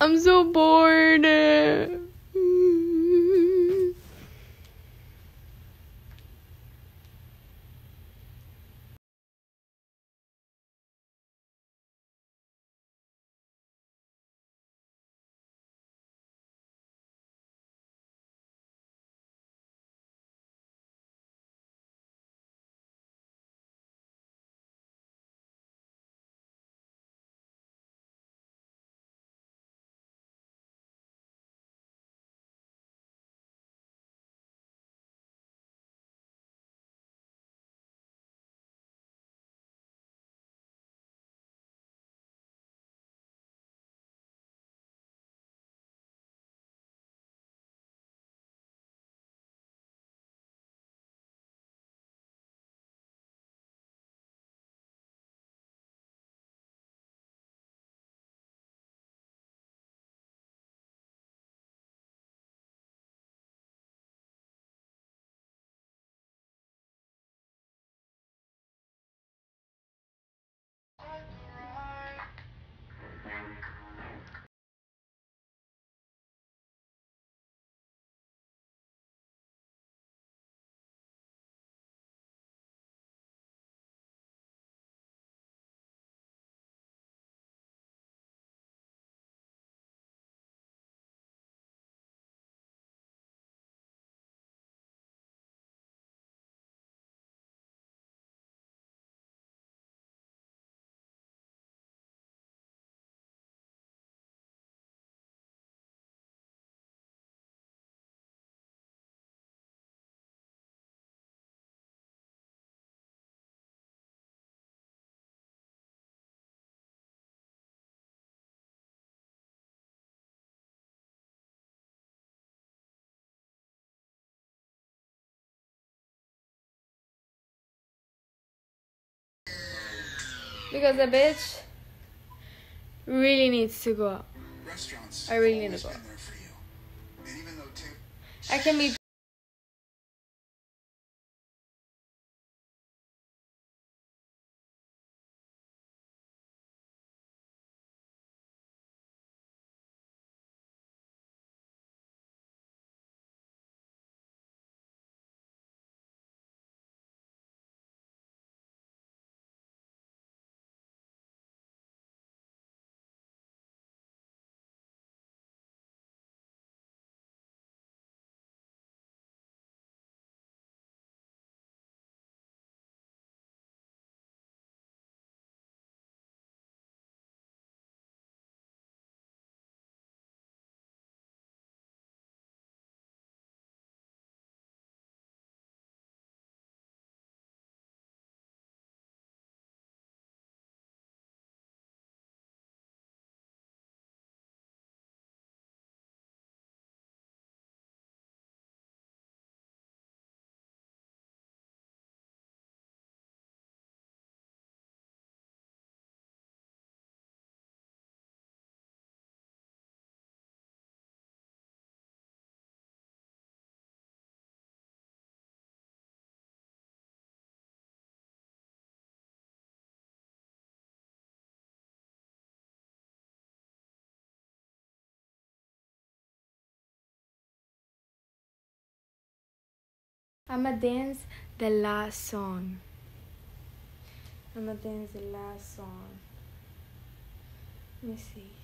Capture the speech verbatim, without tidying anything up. I'm so bored. Because the bitch really needs to go out. I really need to go out. I can be... I'ma dance the last song. I'ma dance the last song. Let me see.